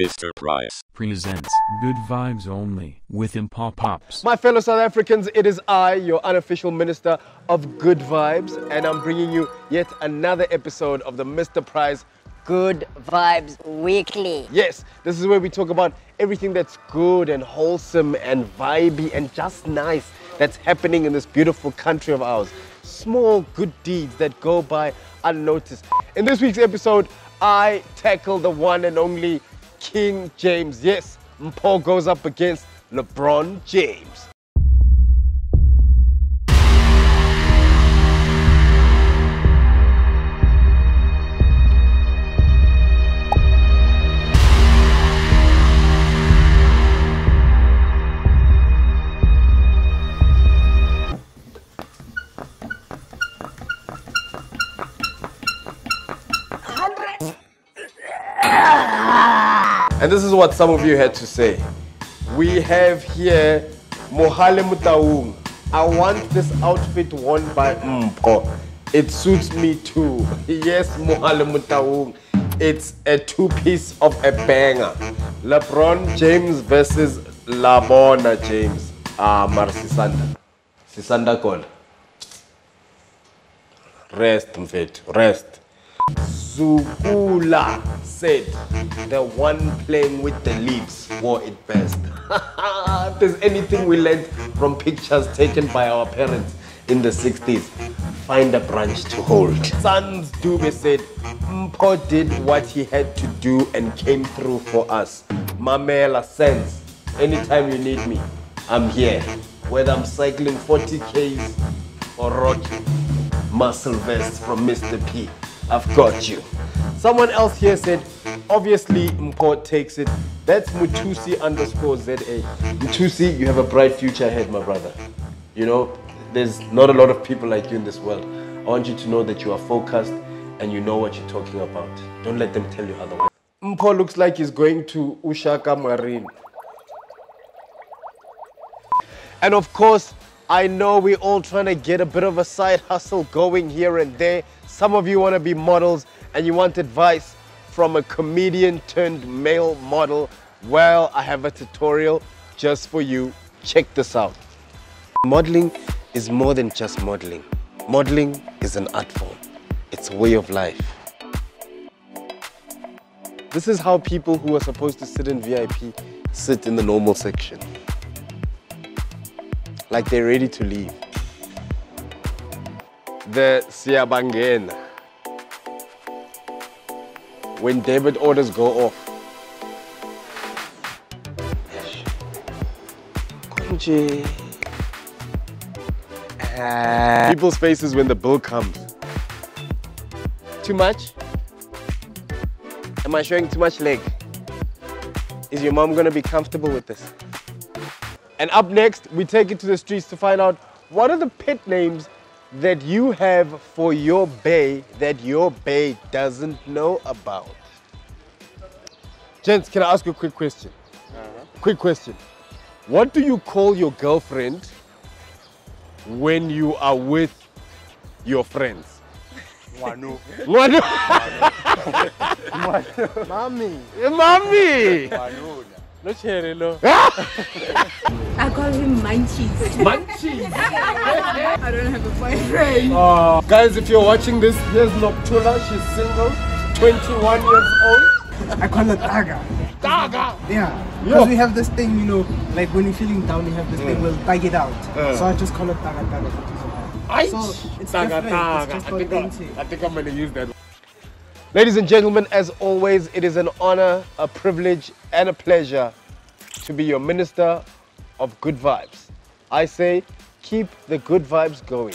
Mr. Price presents Good Vibes Only with Mpho Popps. My fellow South Africans, it is I, your unofficial minister of Good Vibes, and I'm bringing you yet another episode of the Mr. Price Good Vibes Weekly. Yes, this is where we talk about everything that's good and wholesome and vibey and just nice that's happening in this beautiful country of ours. Small good deeds that go by unnoticed. In this week's episode, I tackle the one and only King James. Yes, Mpho goes up against LeBron James. And this is what some of you had to say. We have here Mohale Motaung. I want this outfit worn by Mpho. It suits me too. Yes, Mohale Motaung. It's a two-piece of a banger. LeBron James versus Labona James. Marcisanda. Sisanda call. Rest, Mfethu. Rest. Zukula said, the one playing with the leaves wore it best. If there's anything we learned from pictures taken by our parents in the 60s, find a branch to hold. Sans Dube said, Mpho did what he had to do and came through for us. Mamela, Sans, anytime you need me, I'm here. Whether I'm cycling 40Ks or rocking muscle vests from Mr. P, I've got you. Someone else here said, obviously Mpho takes it. That's Mutusi _ZA. Mutusi, you have a bright future ahead, my brother. You know, there's not a lot of people like you in this world. I want you to know that you are focused and you know what you're talking about. Don't let them tell you otherwise. Mpho looks like he's going to Ushaka Marine. And of course, I know we're all trying to get a bit of a side hustle going here and there. Some of you want to be models and you want advice from a comedian turned male model. Well, I have a tutorial just for you. Check this out. Modeling is more than just modeling. Modeling is an art form. It's a way of life. This is how people who are supposed to sit in VIP sit in the normal section. Like they're ready to leave. The Siyabangena. When debit orders go off. People's faces when the bill comes. Too much? Am I showing too much leg? Is your mom gonna be comfortable with this? And up next, we take it to the streets to find out what are the pet names that you have for your bae that your bae doesn't know about. Gents, can I ask you a quick question? Quick question. What do you call your girlfriend when you are with your friends? Wano. Wano. Wano. Mommy. Mommy. Wano. No cherry, no. I call him Munchies. Munchies? I don't have a boyfriend. Guys, if you're watching this, here's Noctula. She's single, 21 years old. I call her Taga. Taga? Yeah. Because we have this thing, you know, like when you're feeling down, you have this thing, we'll tag it out. So I just call her Taga Taga. So it's Taga Taga. I think I'm going to use that. Ladies and gentlemen, as always, it is an honor, a privilege, and a pleasure to be your minister of good vibes. I say, keep the good vibes going.